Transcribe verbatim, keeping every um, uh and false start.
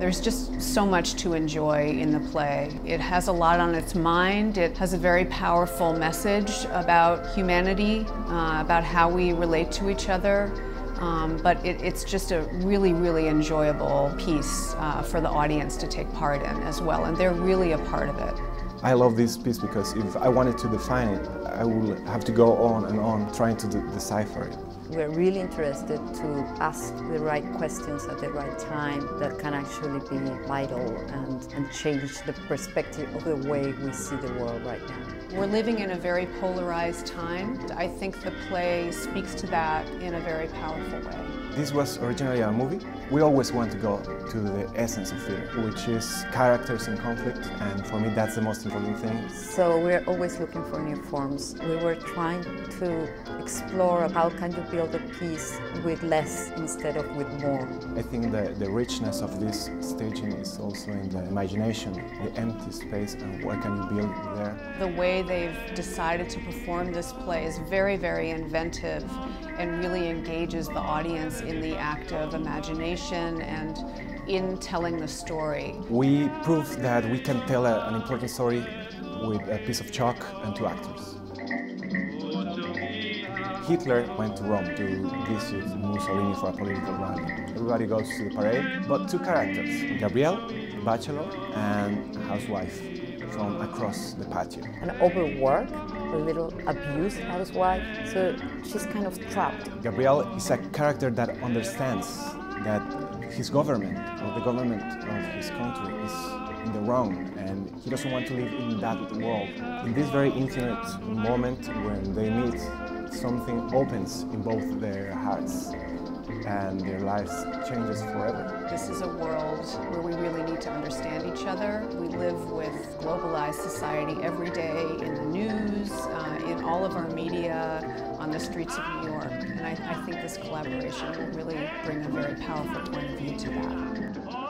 There's just so much to enjoy in the play. It has a lot on its mind. It has a very powerful message about humanity, uh, about how we relate to each other. Um, but it, it's just a really, really enjoyable piece uh, for the audience to take part in as well, and they're really a part of it. I love this piece because if I wanted to define it, I would have to go on and on trying to de decipher it. We're really interested to ask the right questions at the right time that can actually be vital and, and change the perspective of the way we see the world right now. We're living in a very polarized time. I think the play speaks to that in a very powerful way. This was originally a movie. We always want to go to the essence of theater, which is characters in conflict, and for me that's the most important thing. So we're always looking for new forms. We were trying to explore how can you build a piece with less instead of with more. I think that the richness of this staging is also in the imagination, the empty space, and what can you build there. The way they've decided to perform this play is very, very inventive and really engages the audience in the act of imagination and in telling the story. We prove that we can tell a, an important story with a piece of chalk and two actors. Hitler went to Rome to visit Mussolini for a political rally. Everybody goes to the parade, but two characters, Gabrielle, bachelor, and housewife from across the patio. An overworked, a little abused housewife, so she's kind of trapped. Gabrielle is a character that understands that his government, or the government of his country, is in the wrong, and he doesn't want to live in that world. In this very intimate moment when they meet, something opens in both their hearts, and their lives changes forever. This is a world where we really need to understand each other. We live with globalized society every day, in the news, uh, in all of our media, on the streets of New York. And I, I think this collaboration will really bring a very powerful point of view to that.